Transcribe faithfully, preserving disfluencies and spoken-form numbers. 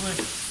对。